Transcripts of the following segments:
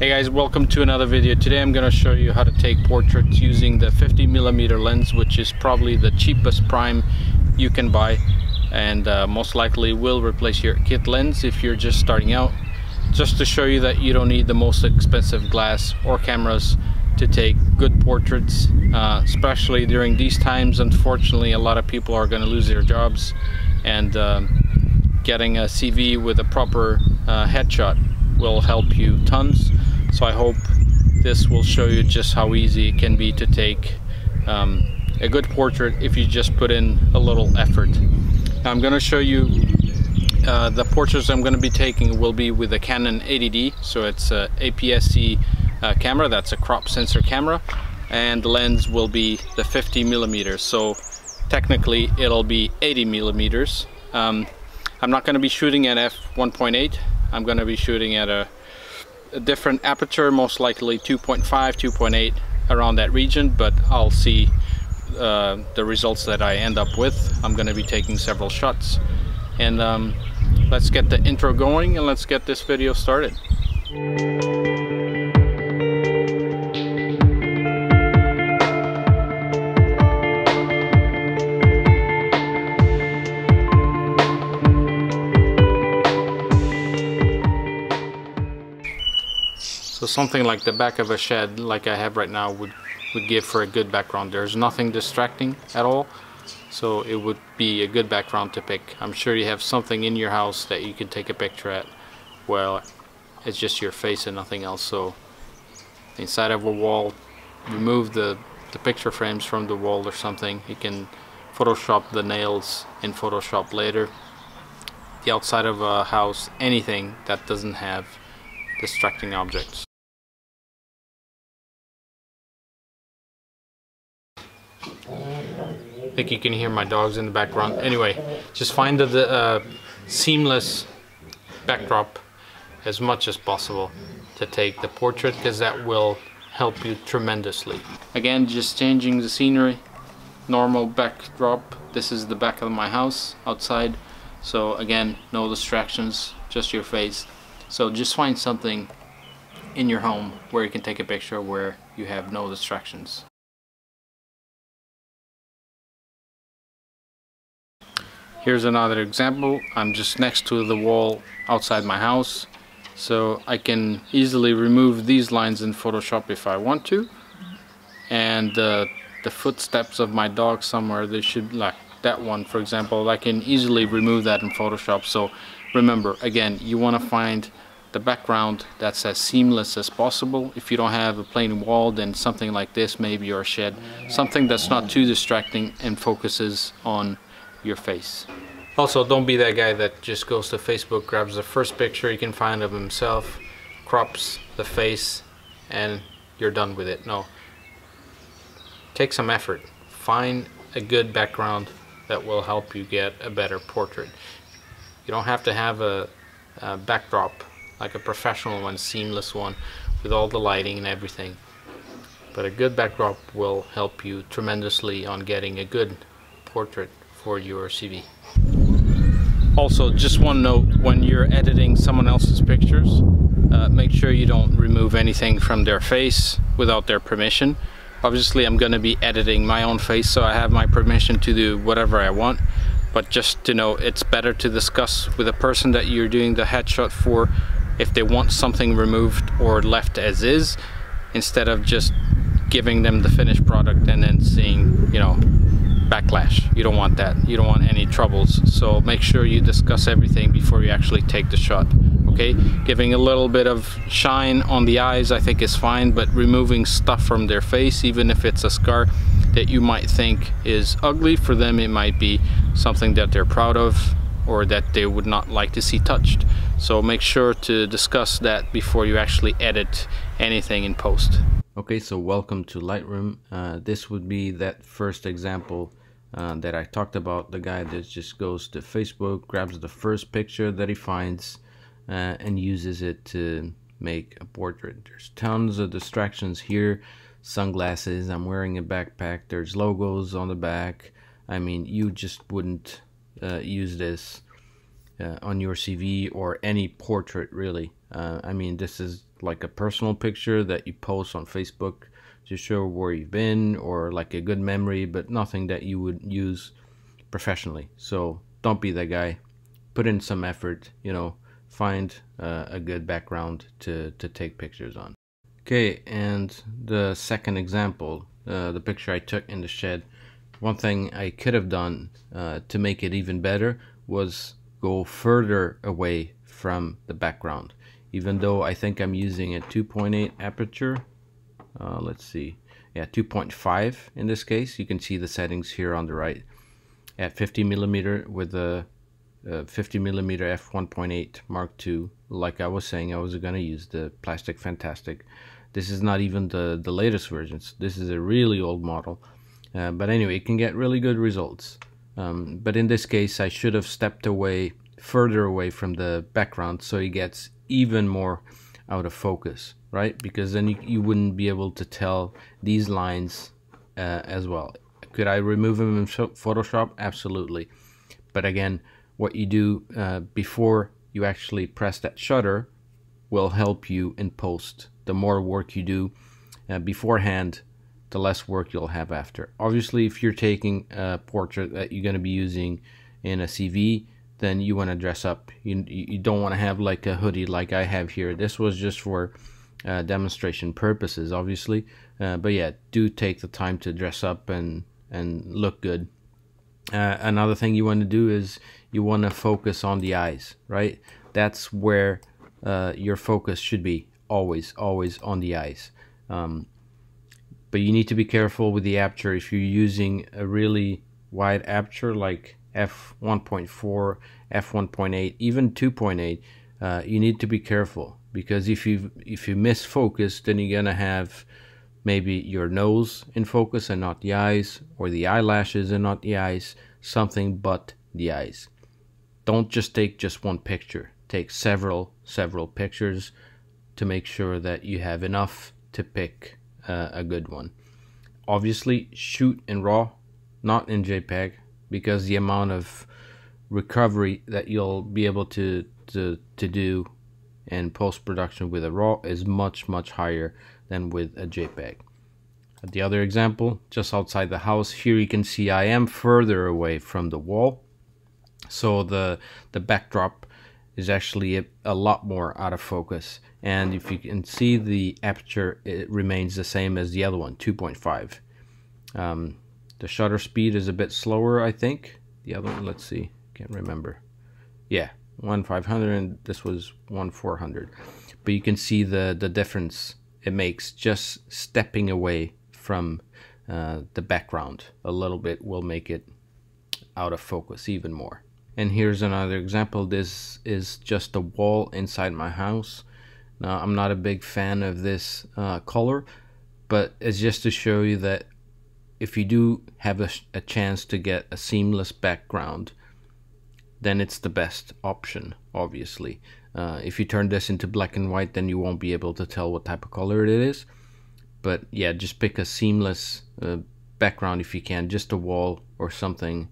Hey guys, welcome to another video. Today I'm going to show you how to take portraits using the 50mm lens, which is probably the cheapest prime you can buy, and most likely will replace your kit lens if you're just starting out, just to show you that you don't need the most expensive glass or cameras to take good portraits, especially during these times. Unfortunately, a lot of people are going to lose their jobs, and getting a CV with a proper headshot will help you tons. So I hope this will show you just how easy it can be to take a good portrait if you just put in a little effort. Now I'm going to show you the portraits I'm going to be taking will be with a Canon 80D. So it's a APS-C camera, that's a crop sensor camera, and the lens will be the 50mm. So technically it'll be 80mm. I'm not going to be shooting at f1.8. I'm going to be shooting at a different aperture, most likely 2.5, 2.8, around that region, but I'll see the results that I end up with. I'm going to be taking several shots, and let's get the intro going and let's get this video started. So something like the back of a shed like I have right now would give for a good background. There's nothing distracting at all, so it would be a good background to pick. I'm sure you have something in your house that you can take a picture at. Well, it's just your face and nothing else. So inside of a wall, remove the picture frames from the wall or something. You can Photoshop the nails in Photoshop later. The outside of a house, anything that doesn't have distracting objects. I think you can hear my dogs in the background. Anyway, just find the seamless backdrop as much as possible to take the portrait, because that will help you tremendously. Again, just changing the scenery, normal backdrop. This is the back of my house outside, so again, no distractions, just your face. So just find something in your home where you can take a picture where you have no distractions. Here's another example. I'm just next to the wall outside my house, so I can easily remove these lines in Photoshop if I want to. And the footsteps of my dog somewhere, they should, like that one for example, I can easily remove that in Photoshop. So remember, again, you want to find the background that's as seamless as possible. If you don't have a plain wall, then something like this maybe, or a shed, something that's not too distracting and focuses on your face. Also, don't be that guy that just goes to Facebook, grabs the first picture he can find of himself, crops the face, and you're done with it. No, take some effort, find a good background that will help you get a better portrait. You don't have to have a backdrop like a professional one, seamless one with all the lighting and everything, but a good backdrop will help you tremendously on getting a good portrait for your CV. Also, just one note, when you're editing someone else's pictures, make sure you don't remove anything from their face without their permission. Obviously, I'm going to be editing my own face, so I have my permission to do whatever I want, but just to know, it's better to discuss with the person that you're doing the headshot for if they want something removed or left as is, instead of just giving them the finished product and then seeing, you know, backlash. You don't want that. You don't want any troubles. So make sure you discuss everything before you actually take the shot. Okay? Giving a little bit of shine on the eyes I think is fine, but removing stuff from their face, even if it's a scar that you might think is ugly, for them it might be something that they're proud of or that they would not like to see touched. So make sure to discuss that before you actually edit anything in post. Okay, so welcome to Lightroom. This would be that first example that I talked about, the guy that just goes to Facebook, grabs the first picture that he finds, and uses it to make a portrait. There's tons of distractions here. Sunglasses, I'm wearing a backpack, there's logos on the back. I mean, you just wouldn't use this on your CV or any portrait really. I mean, this is like a personal picture that you post on Facebook to show where you've been, or like a good memory, but nothing that you would use professionally. So don't be that guy. Put in some effort, you know, find a good background to take pictures on. Okay, and the second example, the picture I took in the shed. One thing I could have done to make it even better was go further away from the background. Even though I think I'm using a 2.8 aperture, let's see, yeah, 2.5 in this case. You can see the settings here on the right at 50mm with a 50mm f1.8 Mark II. Like I was saying, I was going to use the Plastic Fantastic. This is not even the latest versions. This is a really old model, but anyway, it can get really good results. But in this case, I should have stepped away, further away from the background, so it gets even more out of focus, right? Because then you wouldn't be able to tell these lines as well. Could I remove them in Photoshop? Absolutely. But again, what you do before you actually press that shutter will help you in post. The more work you do beforehand, the less work you'll have after. Obviously, if you're taking a portrait that you're going to be using in a CV, then you want to dress up. You don't want to have like a hoodie like I have here. This was just for demonstration purposes, obviously. But yeah, do take the time to dress up and look good. Another thing you want to do is you want to focus on the eyes, right? That's where your focus should be, always on the eyes. But you need to be careful with the aperture. If you're using a really wide aperture like f1.4, f1.8, even 2.8, you need to be careful, because if you miss focus, then you're gonna have maybe your nose in focus and not the eyes, or the eyelashes and not the eyes, something but the eyes. Don't just take just one picture. Take several pictures to make sure that you have enough to pick a good one. Obviously, shoot in RAW, not in JPEG, because the amount of recovery that you'll be able to do in post-production with a RAW is much higher than with a JPEG. The other example, just outside the house here, you can see I am further away from the wall, so the backdrop is actually a lot more out of focus. And if you can see, the aperture, it remains the same as the other one, 2.5. The shutter speed is a bit slower, I think. The other one, let's see, can't remember. Yeah, 1/500, and this was 1/400. But you can see the difference it makes just stepping away from the background. A little bit will make it out of focus even more. And here's another example. This is just a wall inside my house. Now, I'm not a big fan of this color, but it's just to show you that if you do have a chance to get a seamless background, then it's the best option, obviously. If you turn this into black and white, then you won't be able to tell what type of color it is. But yeah, just pick a seamless background if you can, just a wall or something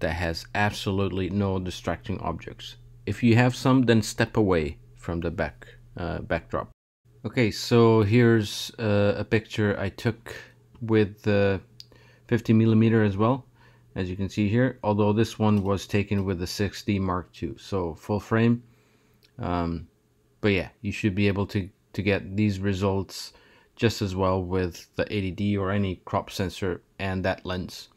that has absolutely no distracting objects. If you have some, then step away from the backdrop. Okay, so here's a picture I took with the 50mm as well, as you can see here, although this one was taken with the 6D Mark II, so full frame. But yeah, you should be able to get these results just as well with the 80D or any crop sensor and that lens.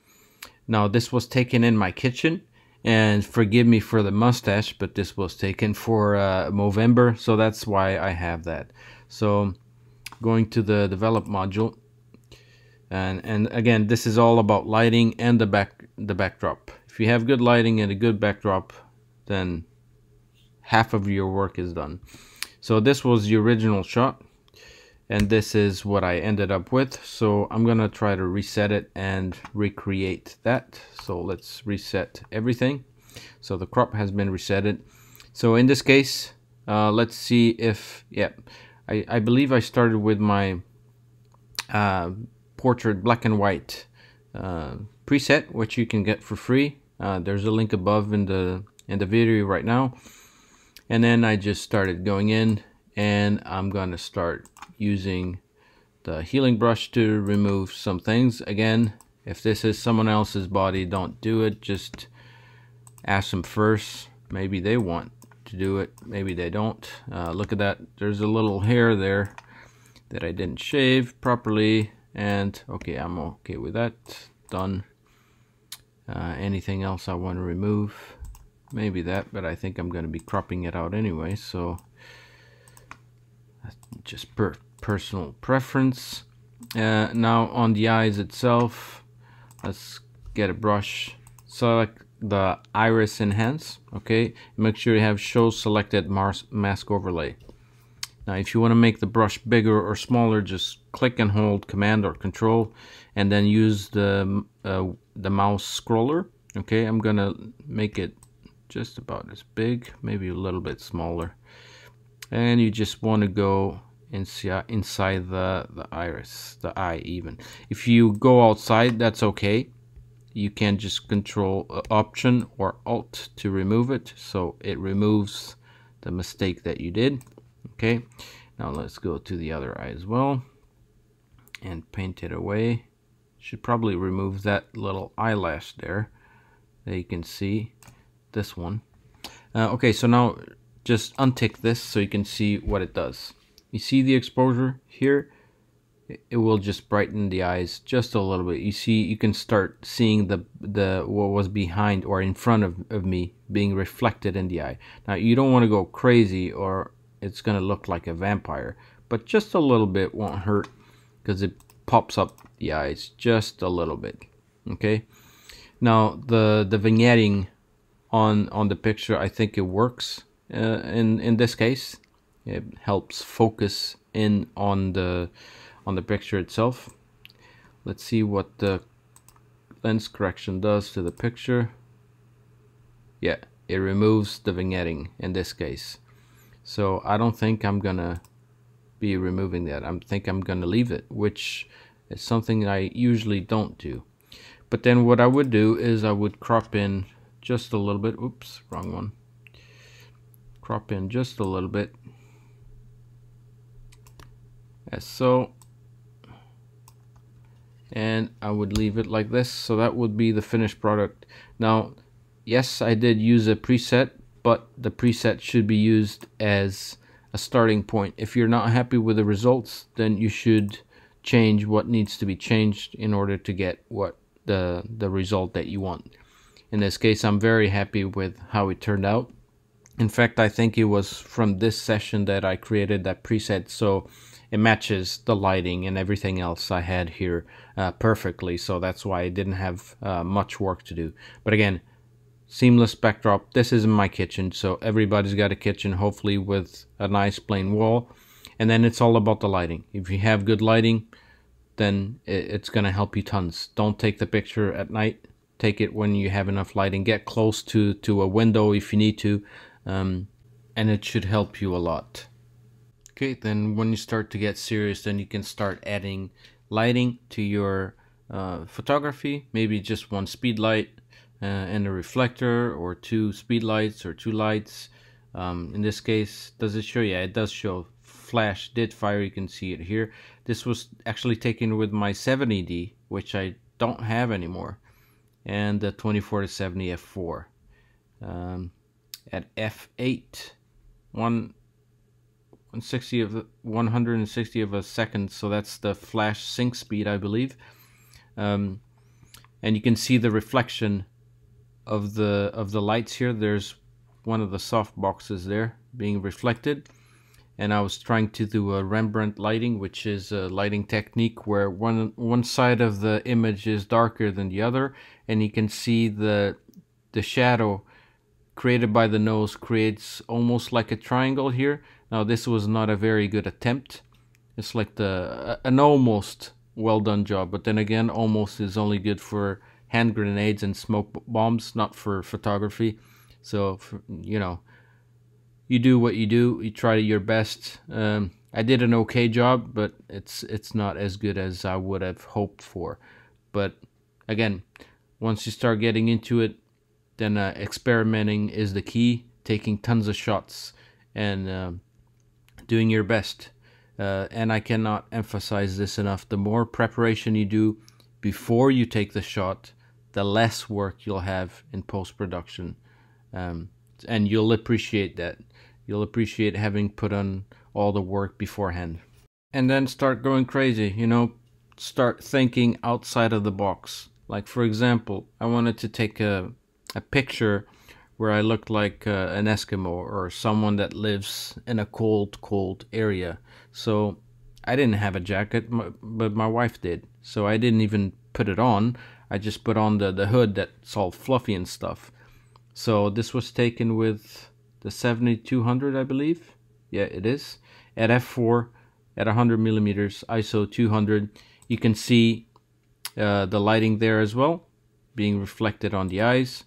Now, this was taken in my kitchen, and forgive me for the mustache, but this was taken for Movember, so that's why I have that. So going to the develop module, and again, this is all about lighting and the backdrop. If you have good lighting and a good backdrop, then half of your work is done. So this was the original shot, and this is what I ended up with. So I'm gonna try to reset it and recreate that. So let's reset everything. So the crop has been resetted. So in this case, let's see if, yeah, I believe I started with my portrait black and white preset, which you can get for free. There's a link above in the video right now. And then I just started going in and I'm going to start using the healing brush to remove some things. Again, if this is someone else's body, don't do it. Just ask them first. Maybe they want to do it, maybe they don't. Look at that, there's a little hair there that I didn't shave properly, and okay, I'm okay with that. Done. Anything else I want to remove? Maybe that, but I think I'm going to be cropping it out anyway, so that's just personal preference. Now on the eyes itself, let's get a brush, select the iris enhance, okay, make sure you have show selected mask overlay. Now if you want to make the brush bigger or smaller, just click and hold command or control and then use the mouse scroller. Okay, I'm gonna make it just about as big, maybe a little bit smaller, and you just want to go inside the iris, the eye. Even if you go outside, that's okay. You can just control option or alt to remove it, so it removes the mistake that you did. Okay, now let's go to the other eye as well and paint it away. Should probably remove that little eyelash there that you can see, this one. Okay, so now just untick this so you can see what it does. You see the exposure here? It will just brighten the eyes just a little bit. You see, you can start seeing the what was behind or in front of me being reflected in the eye. Now you don't want to go crazy or it's going to look like a vampire, but just a little bit won't hurt because it pops up the eyes just a little bit. Okay, now the vignetting on the picture, I think it works in this case. It helps focus in on the picture itself. Let's see what the lens correction does to the picture. Yeah, it removes the vignetting in this case. So I don't think I'm gonna be removing that. I think I'm gonna leave it, which is something I usually don't do. But then what I would do is I would crop in just a little bit. Oops, wrong one. Crop in just a little bit. As so. And I would leave it like this, so that would be the finished product. Now, yes, I did use a preset, but the preset should be used as a starting point. If you're not happy with the results, then you should change what needs to be changed in order to get what the result that you want. In this case, I'm very happy with how it turned out. In fact, I think it was from this session that I created that preset, so it matches the lighting and everything else I had here perfectly, so that's why I didn't have much work to do. But again, seamless backdrop. This is in my kitchen, so everybody's got a kitchen, hopefully with a nice plain wall. And then it's all about the lighting. If you have good lighting, then it's going to help you tons. Don't take the picture at night. Take it when you have enough lighting. Get close to a window if you need to, and it should help you a lot. Okay, then when you start to get serious, then you can start adding lighting to your photography. Maybe just one speed light and a reflector, or two speed lights or two lights. In this case, does it show? Yeah, it does show. Flash did fire, you can see it here. This was actually taken with my 70D, which I don't have anymore, and the 24-70 f4. At f8, 160 of a second, so that's the flash sync speed, I believe. And you can see the reflection of the lights here. There's one of the soft boxes there being reflected, and I was trying to do a Rembrandt lighting, which is a lighting technique where one side of the image is darker than the other, and you can see the shadow created by the nose creates almost like a triangle here. Now this was not a very good attempt. It's like an almost well done job, but then again, almost is only good for hand grenades and smoke bombs, not for photography. So, you know, you do what you do, you try your best. I did an okay job, but it's not as good as I would have hoped for. But again, once you start getting into it, then experimenting is the key, taking tons of shots and doing your best. And I cannot emphasize this enough. The more preparation you do before you take the shot, the less work you'll have in post-production. And you'll appreciate that. You'll appreciate having put on all the work beforehand. And then start going crazy, you know, start thinking outside of the box. Like, for example, I wanted to take a picture where I looked like an Eskimo or someone that lives in a cold, cold area. So I didn't have a jacket, but my wife did. So I didn't even put it on. I just put on the hood that's all fluffy and stuff. So this was taken with the 70-200, I believe. Yeah, it is. At f4, at 100 millimeters, ISO 200. You can see the lighting there as well, being reflected on the eyes.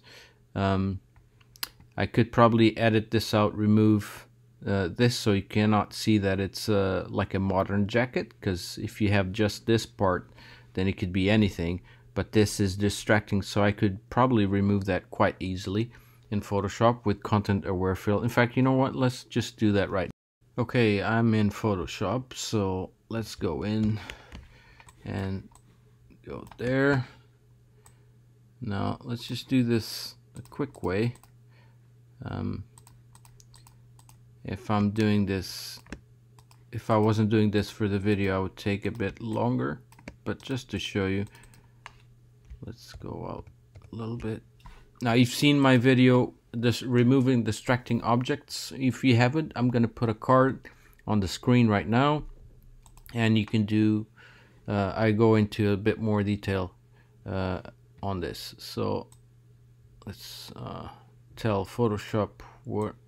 I could probably edit this out, remove this, so you cannot see that it's like a modern jacket, because if you have just this part, then it could be anything, but this is distracting, so I could probably remove that quite easily in Photoshop with content aware fill. In fact, you know what, let's just do that right now. Okay, I'm in Photoshop, so let's go in and go there. Now let's just do this a quick way. If I'm doing this, if I wasn't doing this for the video, I would take a bit longer, but just to show you, let's go out a little bit. Now you've seen my video, this removing distracting objects. If you haven't, I'm going to put a card on the screen right now, and you can do, I go into a bit more detail on this. So let's tell Photoshop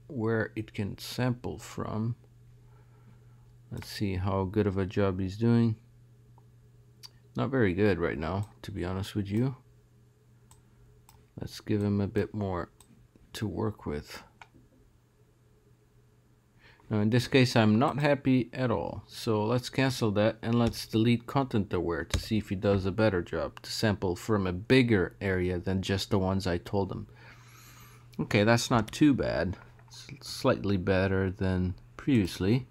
where it can sample from. Let's see how good of a job he's doing. Not very good right now, to be honest with you. Let's give him a bit more to work with. Now in this case, I'm not happy at all. So let's cancel that and let's delete content aware to see if he does a better job to sample from a bigger area than just the ones I told him. Okay, that's not too bad. It's slightly better than previously.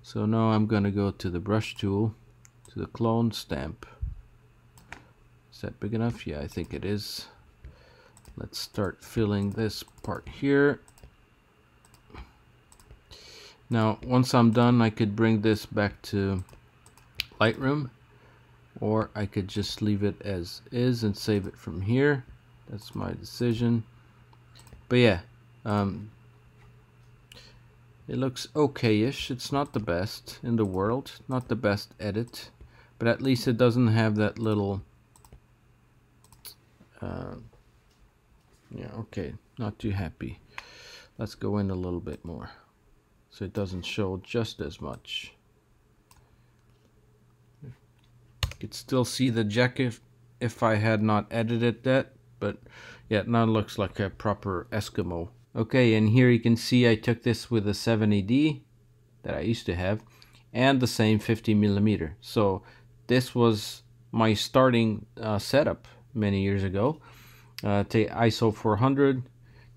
So now I'm gonna go to the brush tool, to the clone stamp. Is that big enough? Yeah, I think it is. Let's start filling this part here. Now once I'm done, I could bring this back to Lightroom, or I could just leave it as is and save it from here. That's my decision. But yeah, it looks okay-ish. It's not the best in the world, not the best edit, but at least it doesn't have that little yeah, okay, not too happy. Let's go in a little bit more so it doesn't show just as much. You could still see the jacket if I had not edited that, but yeah, now it looks like a proper Eskimo. Okay, and here you can see I took this with a 70D that I used to have and the same 50mm. So this was my starting setup many years ago. Take ISO 400,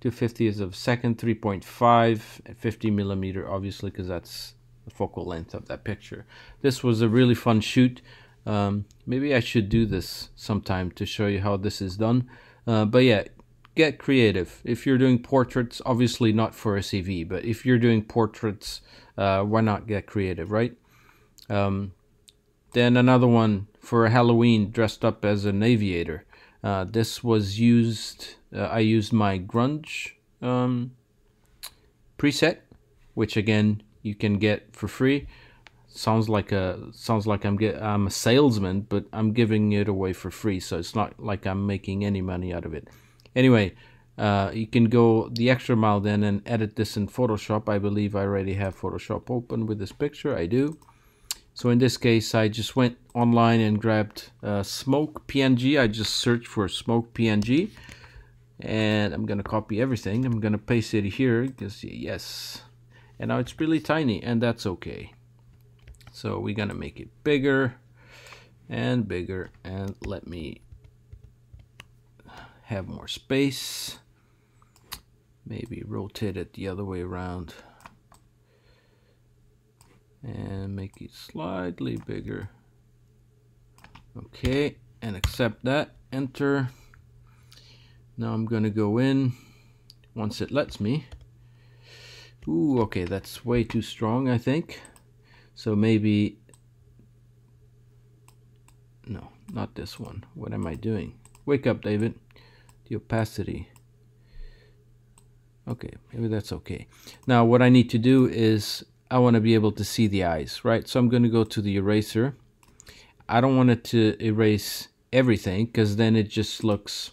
2/50 of a second, 3.5, and 50mm, obviously, because that's the focal length of that picture. This was a really fun shoot. Maybe I should do this sometime to show you how this is done. But yeah, get creative. If you're doing portraits, obviously not for a CV, but if you're doing portraits, why not get creative, right? Then another one for Halloween, dressed up as an aviator. This was used, I used my grunge preset, which again, you can get for free. Sounds like I'm a salesman, but I'm giving it away for free, so it's not like I'm making any money out of it. Anyway, you can go the extra mile then and edit this in Photoshop. I believe I already have Photoshop open with this picture. I do. So in this case, I just went online and grabbed smoke PNG. I just searched for smoke PNG, and I'm gonna copy everything. I'm gonna paste it here. You can see, yes, and now it's really tiny, and that's okay. So we're gonna make it bigger and bigger, and let me have more space. Maybe rotate it the other way around. and make it slightly bigger. Okay, and accept that, enter. Now I'm gonna go in once it lets me. Ooh, okay, that's way too strong, I think. So maybe, no, not this one. What am I doing? Wake up, David. The opacity. Okay, maybe that's okay. Now what I need to do is I want to be able to see the eyes, right? So I'm going to go to the eraser. I don't want it to erase everything because then it just looks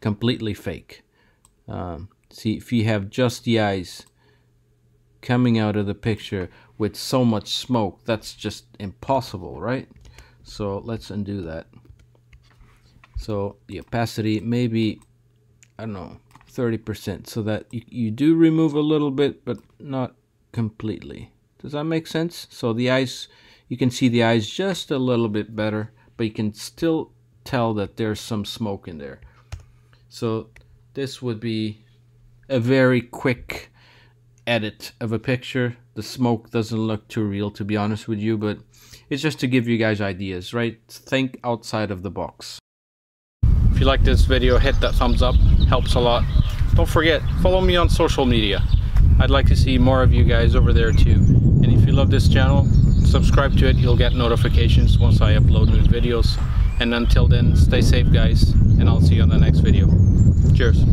completely fake. See, if you have just the eyes coming out of the picture with so much smoke, that's just impossible, right? So let's undo that. So the opacity, maybe, I don't know, 30%, so that you do remove a little bit, but not completely. Does that make sense? So the eyes, you can see the eyes just a little bit better, but you can still tell that there's some smoke in there. So this would be a very quick edit of a picture. The smoke doesn't look too real, to be honest with you, but it's just to give you guys ideas, right? Think outside of the box. If you like this video, hit that thumbs up. Helps a lot. Don't forget, follow me on social media. I'd like to see more of you guys over there too. And if you love this channel, subscribe to it. You'll get notifications once I upload new videos. And until then, stay safe guys, and I'll see you on the next video. Cheers.